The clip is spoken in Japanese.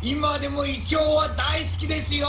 今でもイチョウは大好きですよ。